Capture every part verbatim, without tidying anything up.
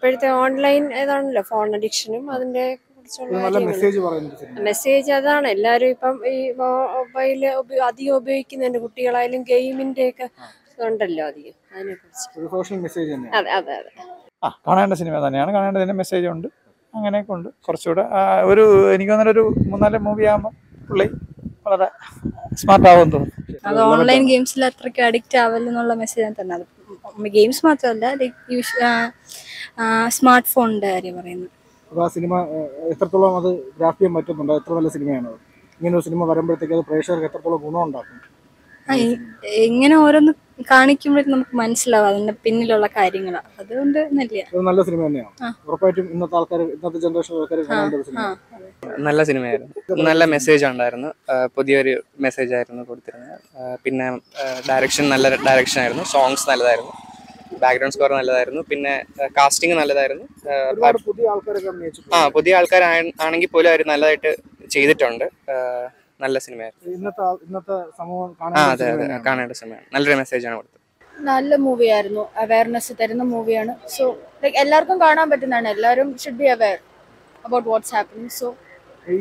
ഇപ്പോഴത്തെ online ഏതാണല്ലോ phone അഡിക്ഷനും അതിൻ്റെ message അതാണ് എല്ലാവരും ഇപ്പം ഈ മൊബൈൽ അധികം ഉപയോഗിക്കുന്നുണ്ട്. കുട്ടികളായാലും ഗെയിമിന്റെ ഒക്കെ ഉണ്ടല്ലോ അധികം അതിനെ കുറിച്ച്. അതെ അതെ അതെ ആ കാണേണ്ട സിനിമ തന്നെയാണ്, കാണേണ്ടതിന്റെ മെസ്സേജ് ഉണ്ട്, അങ്ങനെയൊക്കെ ഉണ്ട്. കുറച്ചുകൂടെ ഒരു എനിക്ക് തോന്നുന്ന ഒരു മൂന്നാല് മൂവി ആകുമ്പോൾ പുള്ളി വളരെ സ്മാർട്ട് ആവുമെന്ന് തോന്നുന്നു. അത് ഓൺലൈൻ ഗെയിംസിൽ അത്രയ്ക്ക് അഡിക്റ്റ് ആവല്ലെന്നുള്ള മെസ്സേജാണ് തന്നത്. ഗെയിംസ് മാത്രമല്ല, സ്മാർട്ട് ഫോണിന്റെ കാര്യം പറയുന്നത്. അപ്പോൾ ആ സിനിമ എത്രത്തോളം അത് ഗ്രാഫ് ചെയ്യാൻ പറ്റുന്നുണ്ടോ? എത്ര നല്ല സിനിമയാണത്? ഇങ്ങനെ ഒരു സിനിമ വരുമ്പോഴത്തേക്ക് അത് പ്രേക്ഷകർക്ക് എത്രത്തോളം ഗുണമുണ്ടാക്കും? ഇങ്ങനെ ഓരോന്ന് കാണിക്കുമ്പോഴേക്കും നമുക്ക് മനസ്സിലാവും അതിന്റെ പിന്നിലുള്ള കാര്യങ്ങളാണ്. അതുകൊണ്ട് നല്ല സിനിമ തന്നെയാണ് ഉറപ്പായിട്ടും. ഇന്നത്തെ ആൾക്കാർ, ഇന്നത്തെ ജനറേഷൻ ആൾക്കാർ കാണാൻ നല്ല സിനിമയായിരുന്നു. നല്ല മെസ്സേജ് ഉണ്ടായിരുന്നു, പുതിയൊരു മെസ്സേജ് ആയിരുന്നു കൊടുത്തിരുന്നത്. പിന്നെ ഡയറക്ഷൻ നല്ല ഡയറക്ഷൻ ആയിരുന്നു, സോങ്സ് നല്ലതായിരുന്നു, ബാക്ക്ഗ്രൗണ്ട് സ്കോർ നല്ലതായിരുന്നു, പിന്നെ കാസ്റ്റിംഗ് നല്ലതായിരുന്നു. ആ പുതിയ ആൾക്കാർ ആണെങ്കിൽ പോലും അവർ നല്ലതായിട്ട് ചെയ്തിട്ടുണ്ട്. നല്ല സിനിമയായിരുന്നു, കാണേണ്ട സിനിമയാണ്, നല്ലൊരു മെസ്സേജാണ് കൊടുത്തത്. നല്ല മൂവിയായിരുന്നു, അവയർനെസ് തരുന്ന മൂവിയാണ്. സോ ലൈക്ക് എല്ലാവർക്കും കാണാൻ പറ്റുന്നതാണ്. എല്ലാവരും should be aware about what's happening. So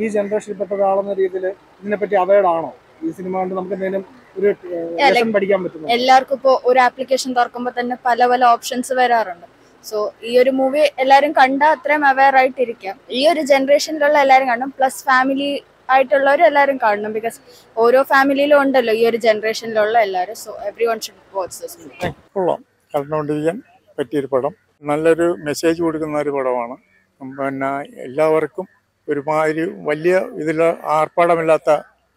ഈ ജനറേഷനിൽ പെട്ട ഒരാളെന്ന രീതിയിൽ ഇതിനെപ്പറ്റി അവെയർ ആണോ ഈ സിനിമ കൊണ്ട് നമുക്ക് എന്തെങ്കിലും എല്ലാവർക്കും ഇപ്പോ ഒരു ആപ്ലിക്കേഷൻ തുറക്കുമ്പോ തന്നെ പല പല ഓപ്ഷൻസ് വരാറുണ്ട്. സോ ഈ ഒരു മൂവി എല്ലാരും കണ്ടാൽ അത്രയും അവെയർ ആയിട്ടിരിക്കാം. ഈ ഒരു ജനറേഷനിലുള്ള എല്ലാരും കാണണം, പ്ലസ് ഫാമിലി ആയിട്ടുള്ളവരും എല്ലാരും കാണണം. ബിക്കോസ് ഓരോ ഫാമിലിയിലും ഉണ്ടല്ലോ ഈ ഒരു ജനറേഷനിലുള്ള എല്ലാരും. So everyone should watch this movie. കൊള്ളാം, കണ്ടോണ്ടിരിക്കാൻ പറ്റിയൊരു പടം, നല്ലൊരു മെസ്സേജ് കൊടുക്കുന്ന ഒരു പടമാണ്. പിന്നെ എല്ലാവർക്കും ഒരുമാതിരി വലിയ ഇതിൽ ആർപ്പാടമില്ലാത്ത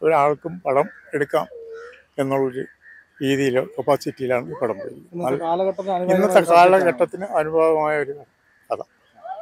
ഒരാൾക്കും പടം എടുക്കാം എന്നുള്ളൊരു രീതിയിലോ കപ്പാസിറ്റിയിലാണ് ഈ പടം പോയി. ഇന്നത്തെ കാലഘട്ടത്തിന് അനുഭവമായ ഒരു കഥ